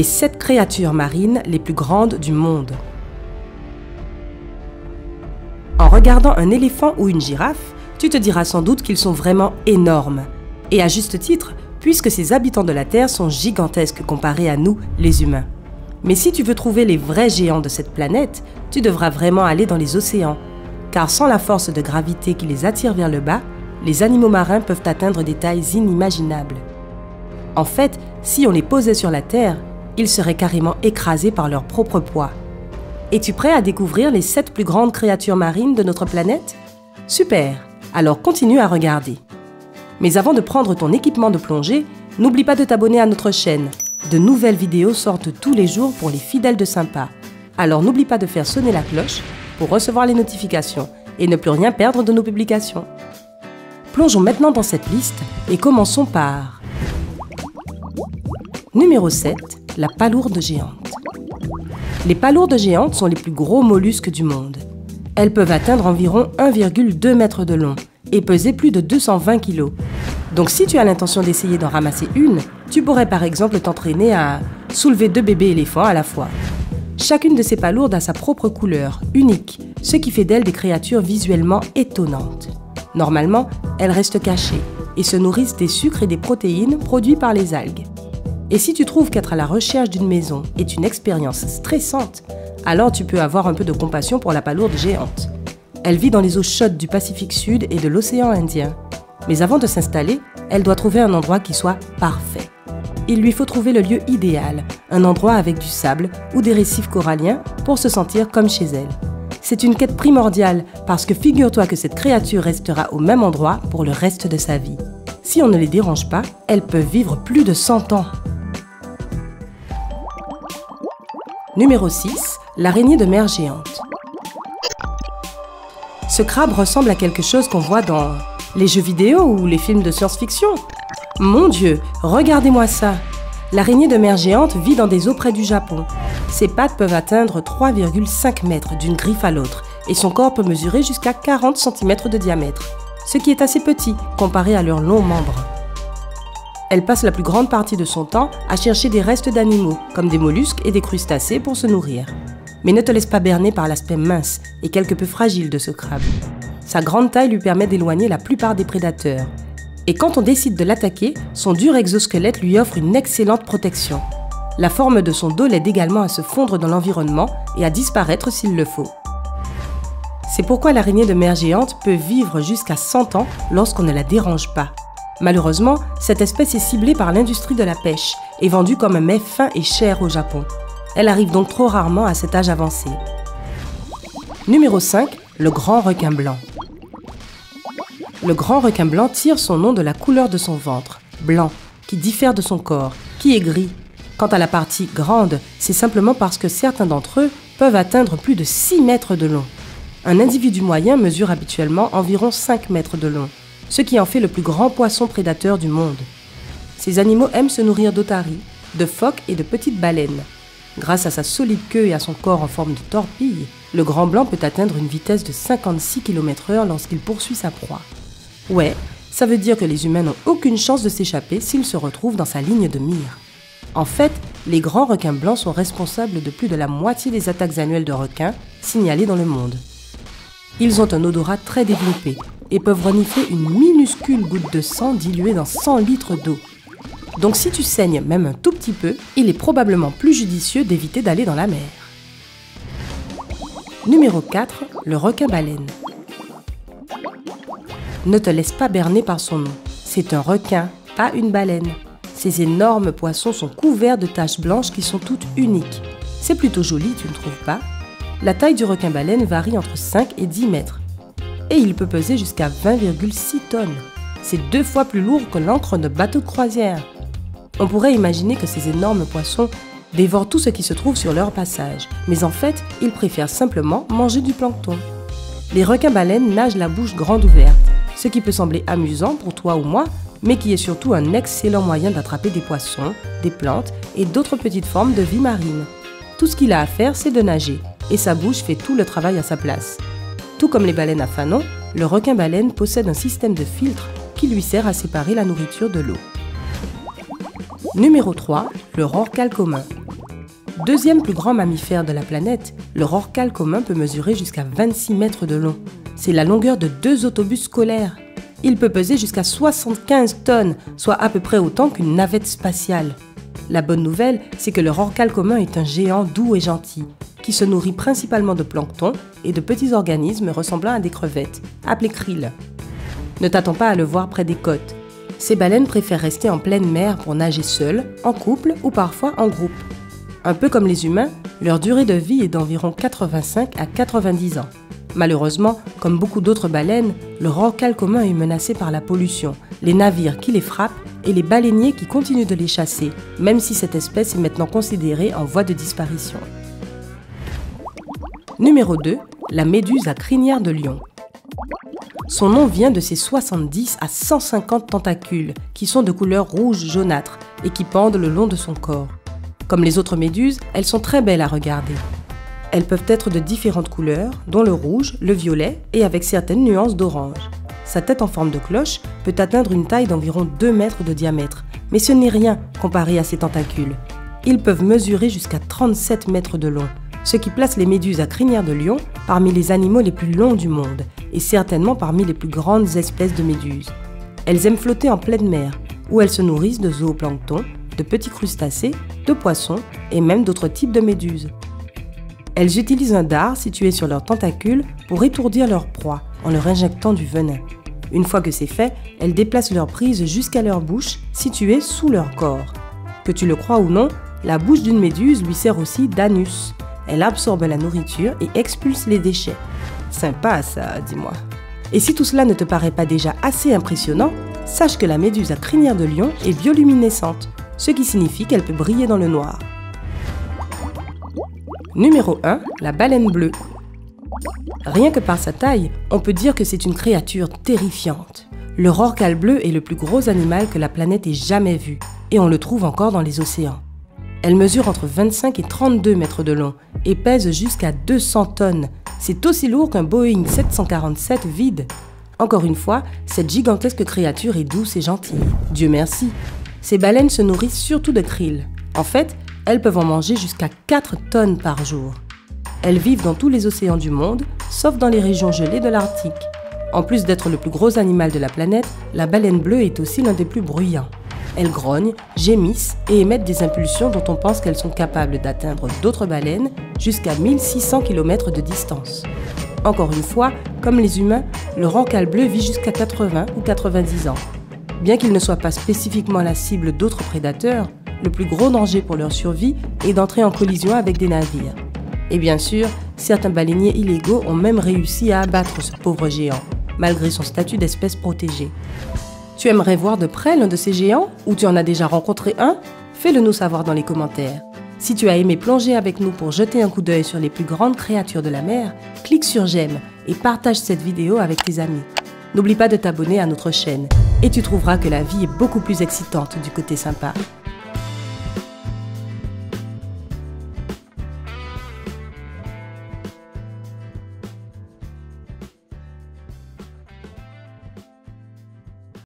les 7 créatures marines les plus grandes du monde. En regardant un éléphant ou une girafe, tu te diras sans doute qu'ils sont vraiment énormes. Et à juste titre, puisque ces habitants de la Terre sont gigantesques comparés à nous, les humains. Mais si tu veux trouver les vrais géants de cette planète, tu devras vraiment aller dans les océans. Car sans la force de gravité qui les attire vers le bas, les animaux marins peuvent atteindre des tailles inimaginables. En fait, si on les posait sur la Terre, ils seraient carrément écrasés par leur propre poids. Es-tu prêt à découvrir les 7 plus grandes créatures marines de notre planète? Super! Alors continue à regarder. Mais avant de prendre ton équipement de plongée, n'oublie pas de t'abonner à notre chaîne. De nouvelles vidéos sortent tous les jours pour les fidèles de SYMPA. Alors n'oublie pas de faire sonner la cloche pour recevoir les notifications et ne plus rien perdre de nos publications. Plongeons maintenant dans cette liste et commençons par... Numéro 7, la palourde géante. Les palourdes géantes sont les plus gros mollusques du monde. Elles peuvent atteindre environ 1,2 mètre de long et peser plus de 220 kg. Donc si tu as l'intention d'essayer d'en ramasser une, tu pourrais par exemple t'entraîner à soulever 2 bébés éléphants à la fois. Chacune de ces palourdes a sa propre couleur, unique, ce qui fait d'elles des créatures visuellement étonnantes. Normalement, elles restent cachées et se nourrissent des sucres et des protéines produits par les algues. Et si tu trouves qu'être à la recherche d'une maison est une expérience stressante, alors tu peux avoir un peu de compassion pour la palourde géante. Elle vit dans les eaux chaudes du Pacifique Sud et de l'océan Indien. Mais avant de s'installer, elle doit trouver un endroit qui soit parfait. Il lui faut trouver le lieu idéal, un endroit avec du sable ou des récifs coralliens pour se sentir comme chez elle. C'est une quête primordiale parce que figure-toi que cette créature restera au même endroit pour le reste de sa vie. Si on ne les dérange pas, elles peuvent vivre plus de 100 ans. Numéro 6. L'araignée de mer géante. Ce crabe ressemble à quelque chose qu'on voit dans les jeux vidéo ou les films de science-fiction. Mon Dieu, regardez-moi ça! L'araignée de mer géante vit dans des eaux près du Japon. Ses pattes peuvent atteindre 3,5 mètres d'une griffe à l'autre et son corps peut mesurer jusqu'à 40 cm de diamètre, ce qui est assez petit comparé à leurs longs membres. Elle passe la plus grande partie de son temps à chercher des restes d'animaux, comme des mollusques et des crustacés pour se nourrir. Mais ne te laisse pas berner par l'aspect mince et quelque peu fragile de ce crabe. Sa grande taille lui permet d'éloigner la plupart des prédateurs. Et quand on décide de l'attaquer, son dur exosquelette lui offre une excellente protection. La forme de son dos l'aide également à se fondre dans l'environnement et à disparaître s'il le faut. C'est pourquoi l'araignée de mer géante peut vivre jusqu'à 100 ans lorsqu'on ne la dérange pas. Malheureusement, cette espèce est ciblée par l'industrie de la pêche et vendue comme un mets fin et cher au Japon. Elle arrive donc trop rarement à cet âge avancé. Numéro 5, le grand requin blanc. Le grand requin blanc tire son nom de la couleur de son ventre, blanc, qui diffère de son corps, qui est gris. Quant à la partie grande, c'est simplement parce que certains d'entre eux peuvent atteindre plus de 6 mètres de long. Un individu moyen mesure habituellement environ 5 mètres de long, ce qui en fait le plus grand poisson prédateur du monde. Ces animaux aiment se nourrir d'otaries, de phoques et de petites baleines. Grâce à sa solide queue et à son corps en forme de torpille, le grand blanc peut atteindre une vitesse de 56 km/h lorsqu'il poursuit sa proie. Ouais, ça veut dire que les humains n'ont aucune chance de s'échapper s'ils se retrouvent dans sa ligne de mire. En fait, les grands requins blancs sont responsables de plus de la moitié des attaques annuelles de requins signalées dans le monde. Ils ont un odorat très développé et peuvent renifler une minuscule goutte de sang diluée dans 100 litres d'eau. Donc si tu saignes même un tout petit peu, il est probablement plus judicieux d'éviter d'aller dans la mer. Numéro 4, le requin-baleine. Ne te laisse pas berner par son nom. C'est un requin, pas une baleine. Ces énormes poissons sont couverts de taches blanches qui sont toutes uniques. C'est plutôt joli, tu ne trouves pas? La taille du requin-baleine varie entre 5 et 10 mètres. Et il peut peser jusqu'à 20,6 tonnes. C'est 2 fois plus lourd que l'ancre de bateau de croisière. On pourrait imaginer que ces énormes poissons dévorent tout ce qui se trouve sur leur passage, mais en fait, ils préfèrent simplement manger du plancton. Les requins-baleines nagent la bouche grande ouverte, ce qui peut sembler amusant pour toi ou moi, mais qui est surtout un excellent moyen d'attraper des poissons, des plantes et d'autres petites formes de vie marine. Tout ce qu'il a à faire, c'est de nager, et sa bouche fait tout le travail à sa place. Tout comme les baleines à fanons, le requin-baleine possède un système de filtre qui lui sert à séparer la nourriture de l'eau. Numéro 3, le rorqual commun. Deuxième plus grand mammifère de la planète, leur orcale commun peut mesurer jusqu'à 26 mètres de long. C'est la longueur de 2 autobus scolaires. Il peut peser jusqu'à 75 tonnes, soit à peu près autant qu'une navette spatiale. La bonne nouvelle, c'est que leur orcale commun est un géant doux et gentil, qui se nourrit principalement de plancton et de petits organismes ressemblant à des crevettes, appelés krill. Ne t'attends pas à le voir près des côtes. Ces baleines préfèrent rester en pleine mer pour nager seules, en couple ou parfois en groupe. Un peu comme les humains, leur durée de vie est d'environ 85 à 90 ans. Malheureusement, comme beaucoup d'autres baleines, leur orcale commun est menacé par la pollution, les navires qui les frappent et les baleiniers qui continuent de les chasser, même si cette espèce est maintenant considérée en voie de disparition. Numéro 2, la méduse à crinière de lion. Son nom vient de ses 70 à 150 tentacules, qui sont de couleur rouge jaunâtre et qui pendent le long de son corps. Comme les autres méduses, elles sont très belles à regarder. Elles peuvent être de différentes couleurs, dont le rouge, le violet et avec certaines nuances d'orange. Sa tête en forme de cloche peut atteindre une taille d'environ 2 mètres de diamètre, mais ce n'est rien comparé à ses tentacules. Ils peuvent mesurer jusqu'à 37 mètres de long, ce qui place les méduses à crinière de lion parmi les animaux les plus longs du monde et certainement parmi les plus grandes espèces de méduses. Elles aiment flotter en pleine mer, où elles se nourrissent de zooplancton, de petits crustacés, de poissons et même d'autres types de méduses. Elles utilisent un dard situé sur leurs tentacules pour étourdir leur proie en leur injectant du venin. Une fois que c'est fait, elles déplacent leur prise jusqu'à leur bouche située sous leur corps. Que tu le crois ou non, la bouche d'une méduse lui sert aussi d'anus. Elle absorbe la nourriture et expulse les déchets. Sympa ça, dis-moi. Et si tout cela ne te paraît pas déjà assez impressionnant, sache que la méduse à crinière de lion est bioluminescente, ce qui signifie qu'elle peut briller dans le noir. Numéro 1, la baleine bleue. Rien que par sa taille, on peut dire que c'est une créature terrifiante. Leur orcale bleu est le plus gros animal que la planète ait jamais vu, et on le trouve encore dans les océans. Elle mesure entre 25 et 32 mètres de long, et pèse jusqu'à 200 tonnes. C'est aussi lourd qu'un Boeing 747 vide. Encore une fois, cette gigantesque créature est douce et gentille. Dieu merci. Ces baleines se nourrissent surtout de krill. En fait, elles peuvent en manger jusqu'à 4 tonnes par jour. Elles vivent dans tous les océans du monde, sauf dans les régions gelées de l'Arctique. En plus d'être le plus gros animal de la planète, la baleine bleue est aussi l'un des plus bruyants. Elles grognent, gémissent et émettent des impulsions dont on pense qu'elles sont capables d'atteindre d'autres baleines jusqu'à 1600 km de distance. Encore une fois, comme les humains, le orcale bleu vit jusqu'à 80 ou 90 ans. Bien qu'il ne soit pas spécifiquement la cible d'autres prédateurs, le plus gros danger pour leur survie est d'entrer en collision avec des navires. Et bien sûr, certains baleiniers illégaux ont même réussi à abattre ce pauvre géant, malgré son statut d'espèce protégée. Tu aimerais voir de près l'un de ces géants ou tu en as déjà rencontré un? Fais-le nous savoir dans les commentaires. Si tu as aimé plonger avec nous pour jeter un coup d'œil sur les plus grandes créatures de la mer, clique sur j'aime et partage cette vidéo avec tes amis. N'oublie pas de t'abonner à notre chaîne et tu trouveras que la vie est beaucoup plus excitante du côté sympa.